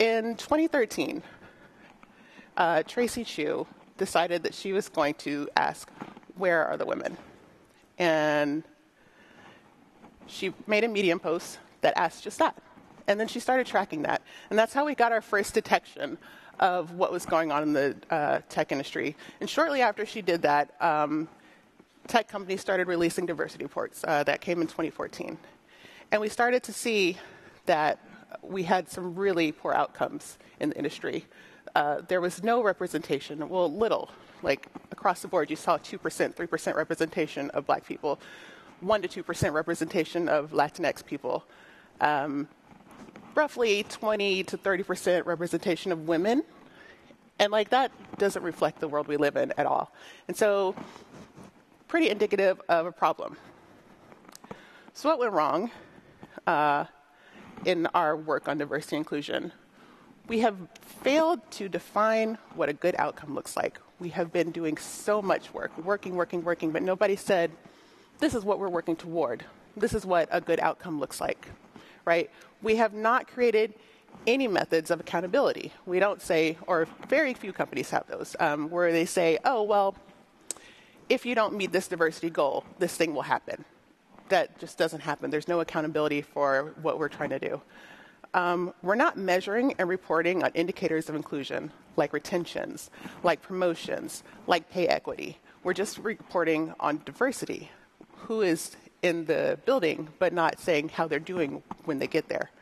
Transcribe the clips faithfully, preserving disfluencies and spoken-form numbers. In twenty thirteen, uh, Tracy Chu decided that she was going to ask, where are the women? And she made a Medium post that asked just that. And then she started tracking that. And that's how we got our first detection of what was going on in the uh, tech industry. And shortly after she did that, um, tech companies started releasing diversity reports. Uh, that came in twenty fourteen. And we started to see that we had some really poor outcomes in the industry. Uh, there was no representation, well, little. Like, across the board, you saw two percent, three percent representation of Black people, one to two percent representation of Latinx people, um, roughly twenty to thirty percent representation of women. And, like, that doesn't reflect the world we live in at all. And so, pretty indicative of a problem. So what went wrong uh, in our work on diversity and inclusion? We have failed to define what a good outcome looks like. We have been doing so much work, working, working, working, but nobody said, this is what we're working toward. This is what a good outcome looks like, right? We have not created any methods of accountability. We don't say, or very few companies have those, um, where they say, oh, well, if you don't meet this diversity goal, this thing will happen. That just doesn't happen. There's no accountability for what we're trying to do. Um, we're not measuring and reporting on indicators of inclusion, like retentions, like promotions, like pay equity. We're just reporting on diversity, who is in the building, but not saying how they're doing when they get there.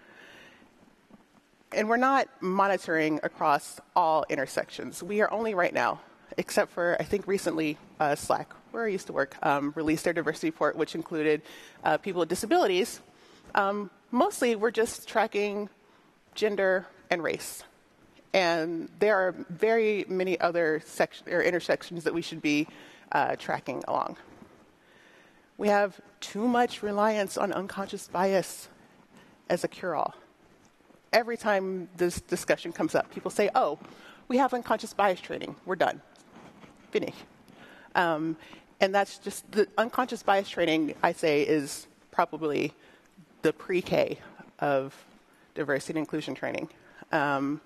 And we're not monitoring across all intersections. We are only right now, except for, I think recently, uh, Slack, where I used to work, um, released their diversity report, which included uh, people with disabilities. Um, mostly, we're just tracking gender and race. And there are very many other sections or intersections that we should be uh, tracking along. We have too much reliance on unconscious bias as a cure-all. Every time this discussion comes up, people say, oh, we have unconscious bias training. We're done. Finish. Um, and that's just the unconscious bias training, I say, is probably the pre-K of diversity and inclusion training. Um,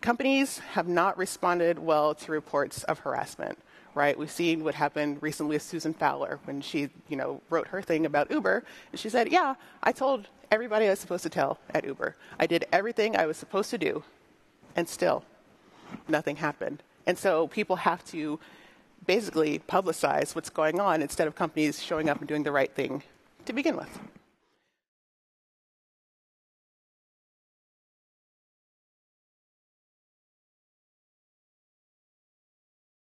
companies have not responded well to reports of harassment, right? We've seen what happened recently with Susan Fowler when she, you know, wrote her thing about Uber. And she said, yeah, I told everybody I was supposed to tell at Uber. I did everything I was supposed to do, and still nothing happened. And so people have to basically publicize what's going on instead of companies showing up and doing the right thing to begin with.